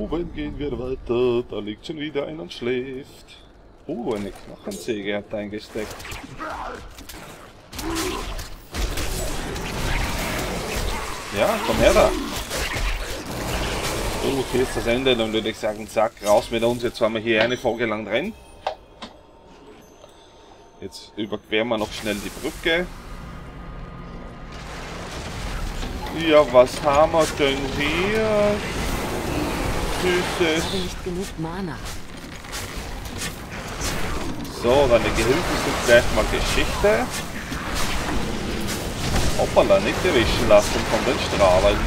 oben gehen wir weiter, da liegt schon wieder ein und schläft. Oh, eine Knochensäge hat eingesteckt. Ja, komm her da. Oh, hier ist das Ende, dann würde ich sagen, zack, raus mit uns. Jetzt haben wir hier eine Folge lang drin. Jetzt überqueren wir noch schnell die Brücke. Ja, was haben wir denn hier? Süßes. Nicht genug Mana. So, deine Gehilfen sind gleich mal Geschichte. Hoppala, nicht erwischen lassen von den Strahlen.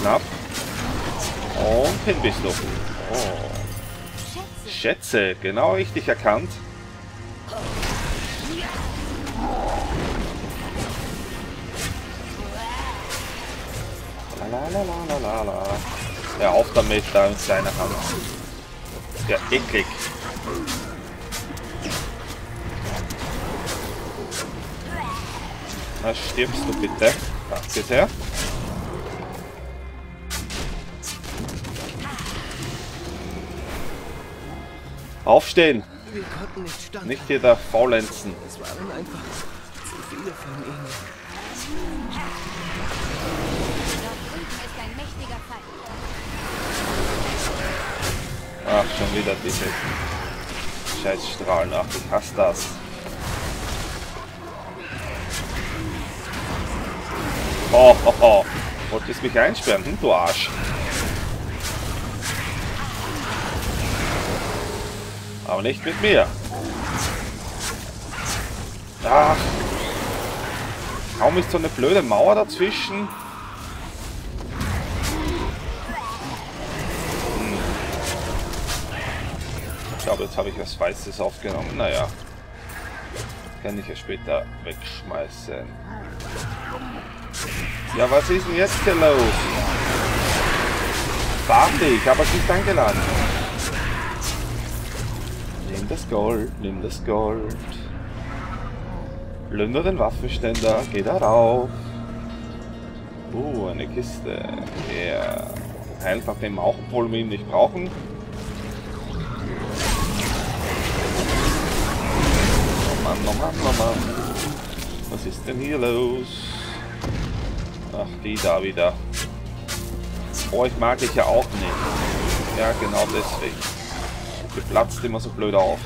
Knapp. Und hin bist du. Oh. Schätze, genau richtig erkannt. Lalalala. Ja, auf damit da mit seiner Hand. Ja, eklig. Na, stirbst du bitte. Danke sehr. Aufstehen! Wir konnten nicht standhalten. Nicht jeder faulenzen. Es waren einfach zu viele von ihnen. Ach, schon wieder diese Scheißstrahlen. Ach, ich hasse das. Oh, oh, oh. Wolltest mich einsperren, hm, du Arsch. Aber nicht mit mir. Ach. Kaum ist so eine blöde Mauer dazwischen. Hm. Ich glaube, jetzt habe ich was Weißes aufgenommen. Naja. Kann ich ja später wegschmeißen. Ja, was ist denn jetzt hier los? Warte, ich habe es nicht eingeladen. Nimm das Gold, nimm das Gold. Plünder den Waffenständer, geh da rauf. Oh, eine Kiste. Ja. Einfach den auch, obwohl wir ihn nicht brauchen. Oh Mann, oh Mann, oh Mann. Was ist denn hier los? Ach, die da wieder. Oh, ich mag dich ja auch nicht. Ja, genau deswegen. Die platzt immer so blöd auf.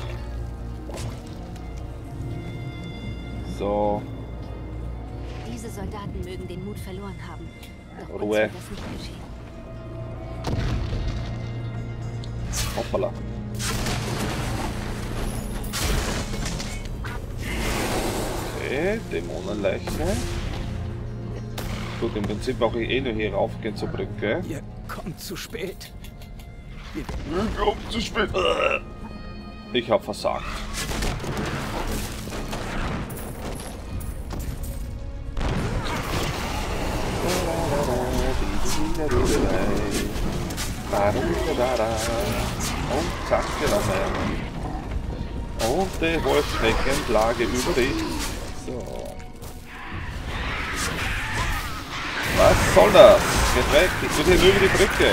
So. Diese Soldaten mögen den Mut verloren haben. Doch Ruhe. Das nicht geschehen. Hoppala. Okay, Dämonenleiche. Gut, im Prinzip brauche ich eh nur hier raufgehen zur Brücke. Ihr kommt zu spät. Zu spät. Ich hab versagt. Und zack, gelassen. Und der Wolfschreckenplage über dich. So. Was soll das? Geht weg, ich bin hier über die Brücke.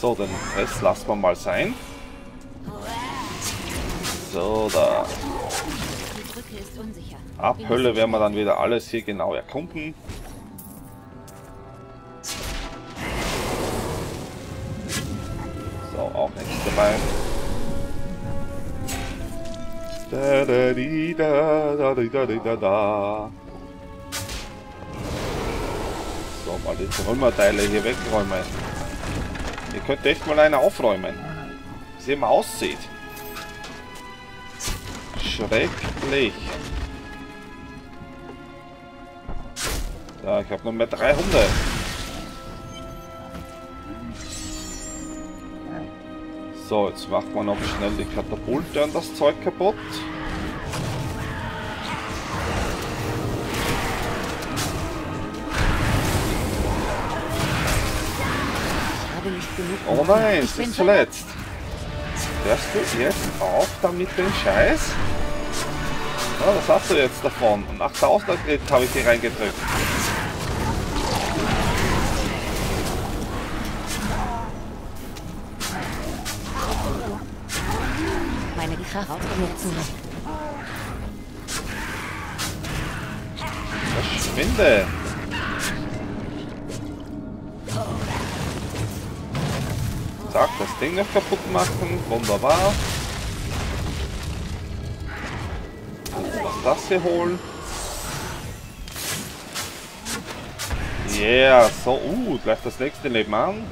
So, den Rest lassen wir mal sein. So, da. Ab Hölle werden wir dann wieder alles hier genau erkunden. So, auch nichts dabei. Da, da, di, da, da, di, da, di, da, da. So, mal die Trümmerteile hier wegräumen. Ihr könnt echt mal eine aufräumen. Wie sie immer aussieht. Schrecklich. Da, ich habe noch mehr 300. So, jetzt macht man noch schnell die Katapulte und das Zeug kaputt. Oh nein, es ist verletzt. Hörst du jetzt auf damit den Scheiß? Oh, was hast du jetzt davon? Und 8000 habe ich hier reingedrückt. Meine Gitarre aufgenutzen. Verschwinde! Zack, das Ding noch kaputt machen. Wunderbar. Das hier holen. Yeah, so, gleich das nächste Leben an.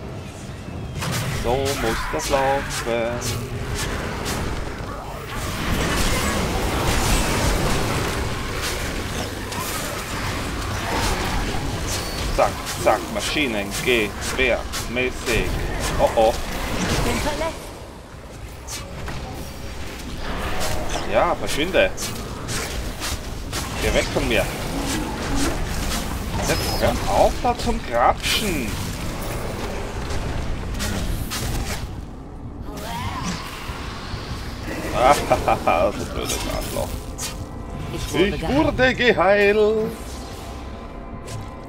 So muss das laufen. Zack, zack, Maschinen, gewehrmäßig. Oh oh. Ja, verschwinde. Geh weg von mir. Jetzt hör auf da zum Grapschen. Ah, das ist blödes Arschloch. Ich wurde geheilt.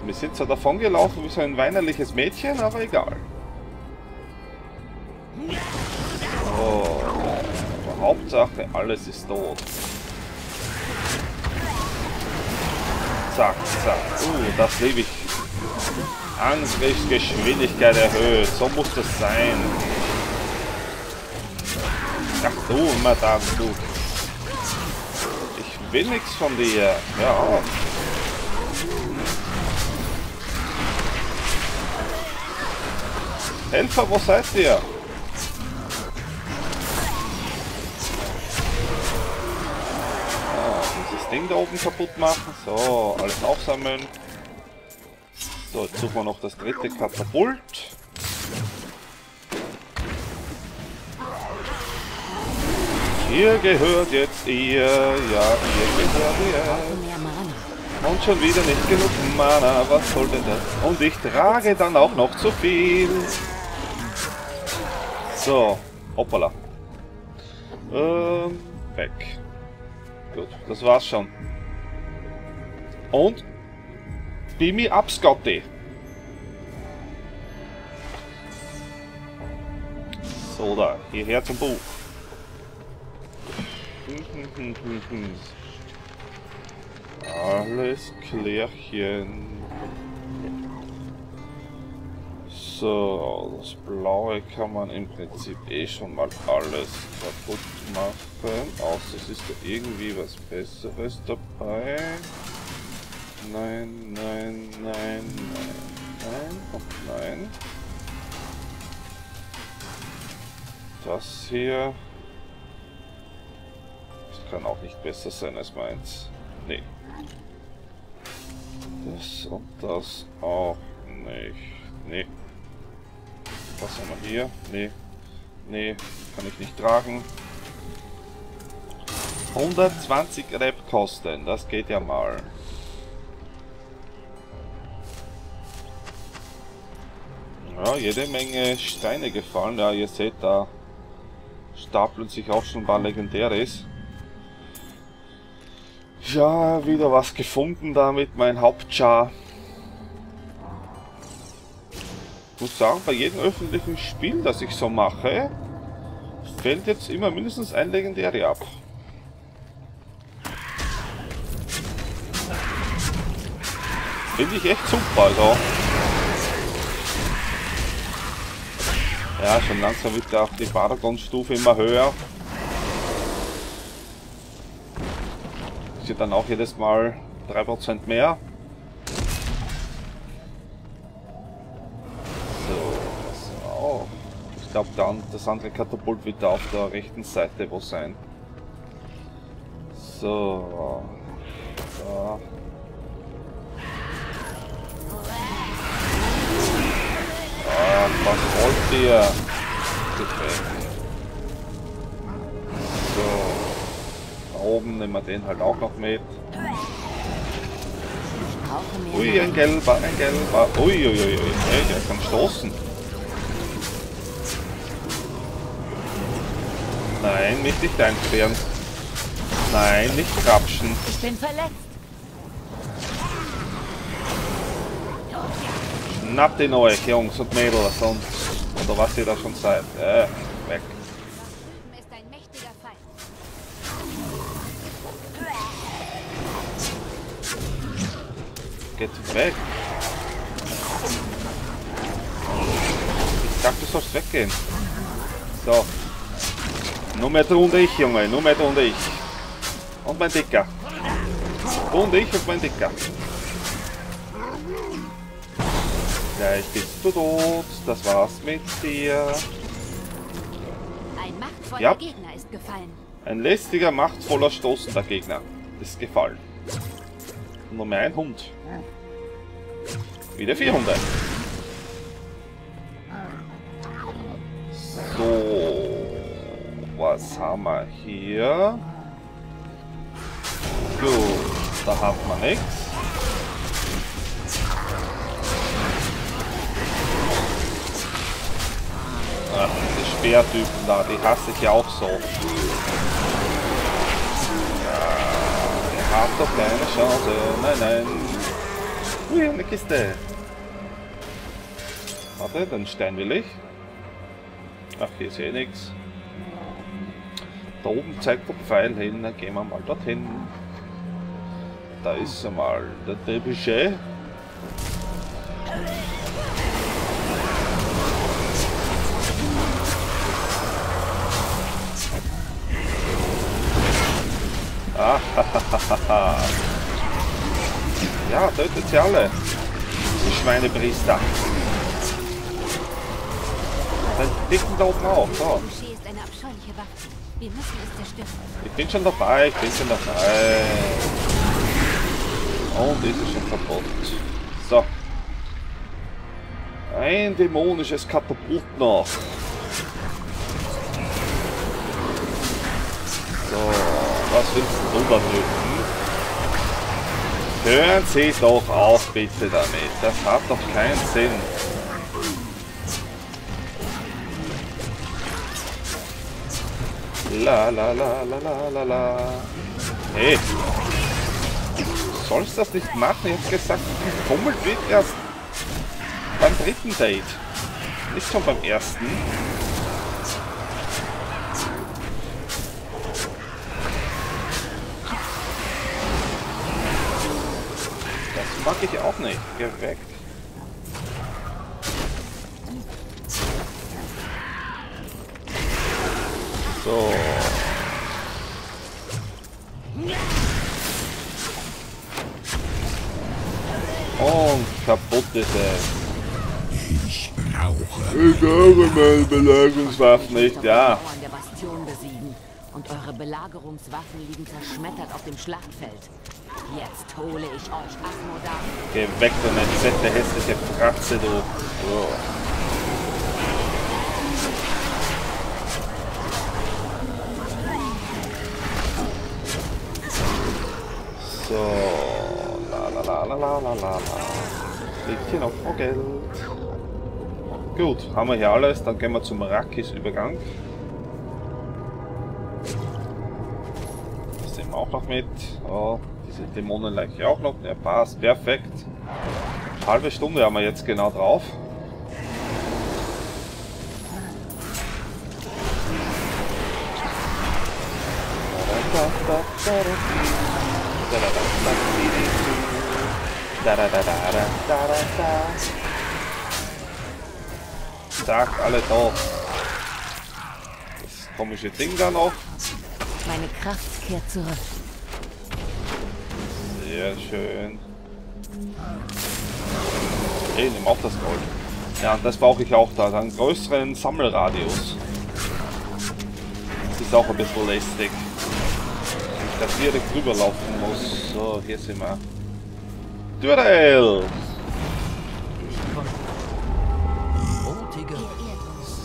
Wir sind zwar davon gelaufen wie so ein weinerliches Mädchen, aber egal. Oh, aber Hauptsache, alles ist tot. Zack, zack. Das liebe ich. Angriffsgeschwindigkeit erhöht. So muss das sein. Ach du, Madame, du. Ich will nichts von dir. Hör auf. Helfer, wo seid ihr? Ding da oben kaputt machen. So, alles aufsammeln. So, jetzt suchen wir noch das dritte Katapult. Ihr gehört jetzt ihr. Ja, ihr gehört ihr. Und schon wieder nicht genug Mana. Was soll denn das? Und ich trage dann auch noch zu viel. So, hoppala. Weg. Gut, das war's schon. Und beam me up, Scotty. So, da, hierher zum Buch. Alles klärchen. So, das Blaue kann man im Prinzip eh schon mal alles kaputt machen, außer es ist da irgendwie was Besseres dabei. Nein, nein, nein, nein, nein, und nein. Das hier... Das kann auch nicht besser sein als meins. Nee. Das und das auch nicht. Nee. Was haben wir hier? Nee. Nee, kann ich nicht tragen. 120 Rep kosten, das geht ja mal. Ja, jede Menge Steine gefallen. Ja, ihr seht, da stapeln sich auch schon ein paar Legendäres. Ja, wieder was gefunden damit, mein Hauptchar. Ich muss sagen, bei jedem öffentlichen Spiel, das ich so mache, fällt jetzt immer mindestens ein Legendäre ab. Finde ich echt super, also. Ja, schon langsam wird auch die Paragon-Stufe immer höher. Ist ja dann auch jedes Mal 3% mehr. Ich glaube, das andere Katapult wird da auf der rechten Seite wo sein. So. Da. Ah, was wollt ihr? So. Da oben nehmen wir den halt auch noch mit. Ui, ein gelber, ein gelber. Uiuiui, ui, ui. Hey, der kann stoßen. Nein, nicht dich einfrieren. Nein, nicht krapschen. Ich bin verletzt. Schnappt den euch, Jungs und Mädels, und oder was ihr da schon seid. Weg. Geht weg. Ich dachte, du sollst weggehen. So. Nur mehr du und ich, Junge. Nur mehr du und ich. Und mein Dicker. Du und ich und mein Dicker. Gleich bist du tot. Das war's mit dir. Ein machtvoller Gegner ist gefallen. Ein lästiger, machtvoller, stoßender Gegner ist gefallen. Nur mehr ein Hund. Wieder 400. So. Was haben wir hier? Gut, da haben wir nichts. Ach, diese Speertypen da, die hasse ich ja auch so. Ja, ihr habt doch keine Chance. Nein, nein. Ui, eine Kiste. Warte, den Stein will ich. Ach, hier ist eh nichts. Da oben zeigt der Pfeil hin, dann gehen wir mal dorthin. Da ist er mal, der Trebuchet. Ah, ja, tötet sie alle. Die Schweinepriester. Dann dicken da oben auch, so. Ich bin schon dabei, ich bin schon dabei. Und ist es schon kaputt. So. Ein dämonisches Katapult noch. So, was willst du unterdrücken? Hören Sie doch auf bitte damit. Das hat doch keinen Sinn. La la la la la la la. Hey! Du sollst das nicht machen, ich hab gesagt, die Fummel wird erst beim dritten Date. Nicht schon beim ersten. Das mag ich auch nicht. Geweckt. So. Und kaputt ist es. Ich brauche meine Belagerungswaffen nicht, ja. Und eure Belagerungswaffen liegen zerschmettert auf dem Schlachtfeld. Jetzt hole ich euch Asmodan. Geh weg, du entsetzte hässliche Fratze, du. Oh. So, la la la la la la la. Liegt hier noch vor Geld. Gut, haben wir hier alles, dann gehen wir zum Rakis-Übergang. Das nehmen wir auch noch mit. Oh, diese Dämonenleiche auch noch. Der passt perfekt. Halbe Stunde haben wir jetzt genau drauf. Sagt alle drauf. Das komische Ding da noch. Meine Kraft kehrt zurück. Sehr schön. Hey, nimm auch das Gold. Ja, das brauche ich auch da. Einen größeren Sammelradius. Das ist auch ein bisschen lästig. Dass ich direkt drüber laufen muss. So, hier sind wir. Duell!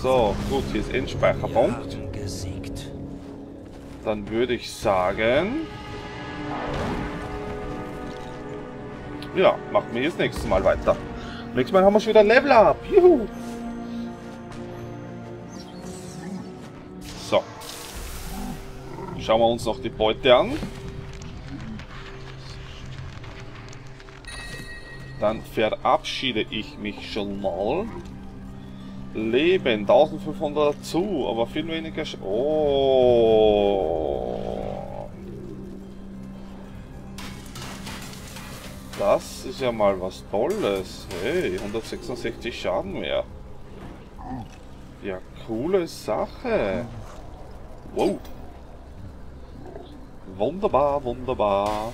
So, gut, hier ist Endspeicherpunkt. Dann würde ich sagen... Ja, machen wir jetzt nächstes Mal weiter. Nächstes Mal haben wir schon wieder Level Up. Juhu! So. Schauen wir uns noch die Beute an. Dann verabschiede ich mich schon mal. Leben, 1500 dazu, aber viel weniger... Oh! Das ist ja mal was Tolles. Hey, 166 Schaden mehr. Ja, coole Sache. Wow. Wunderbar, wunderbar.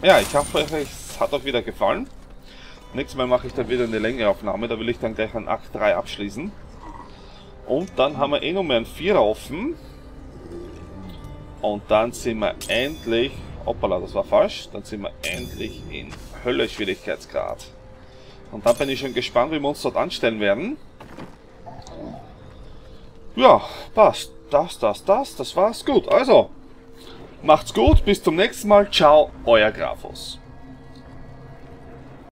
Ja, ich hoffe, es hat euch wieder gefallen. Nächstes Mal mache ich dann wieder eine Längeaufnahme, da will ich dann gleich an Akt 3 abschließen. Und dann haben wir eh noch mehr ein 4 offen. Und dann sind wir endlich... Hoppala, das war falsch. Dann sind wir endlich in Hölle-Schwierigkeitsgrad. Und da bin ich schon gespannt, wie wir uns dort anstellen werden. Ja, passt. Das war's. Gut, also... Macht's gut, bis zum nächsten Mal. Ciao, euer Grafos.